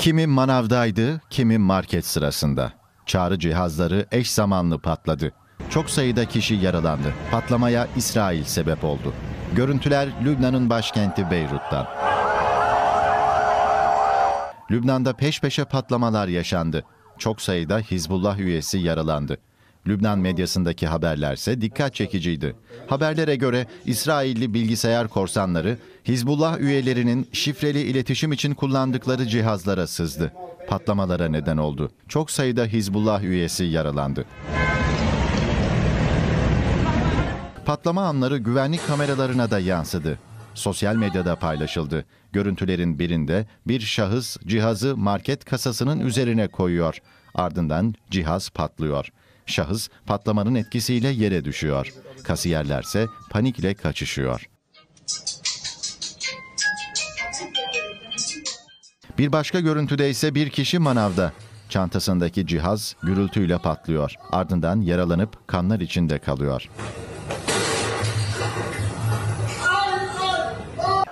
Kimi manavdaydı, kimi market sırasında. Çağrı cihazları eş zamanlı patladı. Çok sayıda kişi yaralandı. Patlamaya İsrail sebep oldu. Görüntüler Lübnan'ın başkenti Beyrut'tan. Lübnan'da peş peşe patlamalar yaşandı. Çok sayıda Hizbullah üyesi yaralandı. Lübnan medyasındaki haberlerse dikkat çekiciydi. Haberlere göre İsrailli bilgisayar korsanları Hizbullah üyelerinin şifreli iletişim için kullandıkları cihazlara sızdı. Patlamalara neden oldu. Çok sayıda Hizbullah üyesi yaralandı. Patlama anları güvenlik kameralarına da yansıdı. Sosyal medyada paylaşıldı. Görüntülerin birinde bir şahıs cihazı market kasasının üzerine koyuyor. Ardından cihaz patlıyor. Şahıs patlamanın etkisiyle yere düşüyor. Kasiyerlerse panikle kaçışıyor. Bir başka görüntüde ise bir kişi manavda. Çantasındaki cihaz gürültüyle patlıyor. Ardından yaralanıp kanlar içinde kalıyor.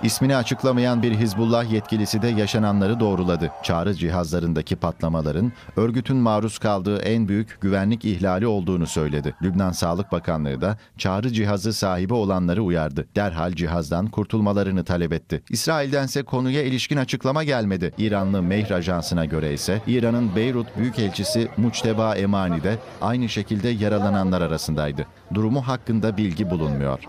İsmini açıklamayan bir Hizbullah yetkilisi de yaşananları doğruladı. Çağrı cihazlarındaki patlamaların örgütün maruz kaldığı en büyük güvenlik ihlali olduğunu söyledi. Lübnan Sağlık Bakanlığı da çağrı cihazı sahibi olanları uyardı. Derhal cihazdan kurtulmalarını talep etti. İsrail'dense konuya ilişkin açıklama gelmedi. İranlı Mehrajans'ına göre ise İran'ın Beyrut Büyükelçisi Mucteba Emani de aynı şekilde yaralananlar arasındaydı. Durumu hakkında bilgi bulunmuyor.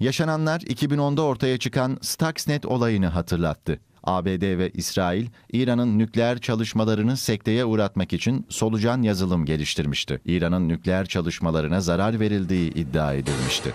Yaşananlar 2010'da ortaya çıkan Stuxnet olayını hatırlattı. ABD ve İsrail, İran'ın nükleer çalışmalarını sekteye uğratmak için solucan yazılım geliştirmişti. İran'ın nükleer çalışmalarına zarar verildiği iddia edilmişti.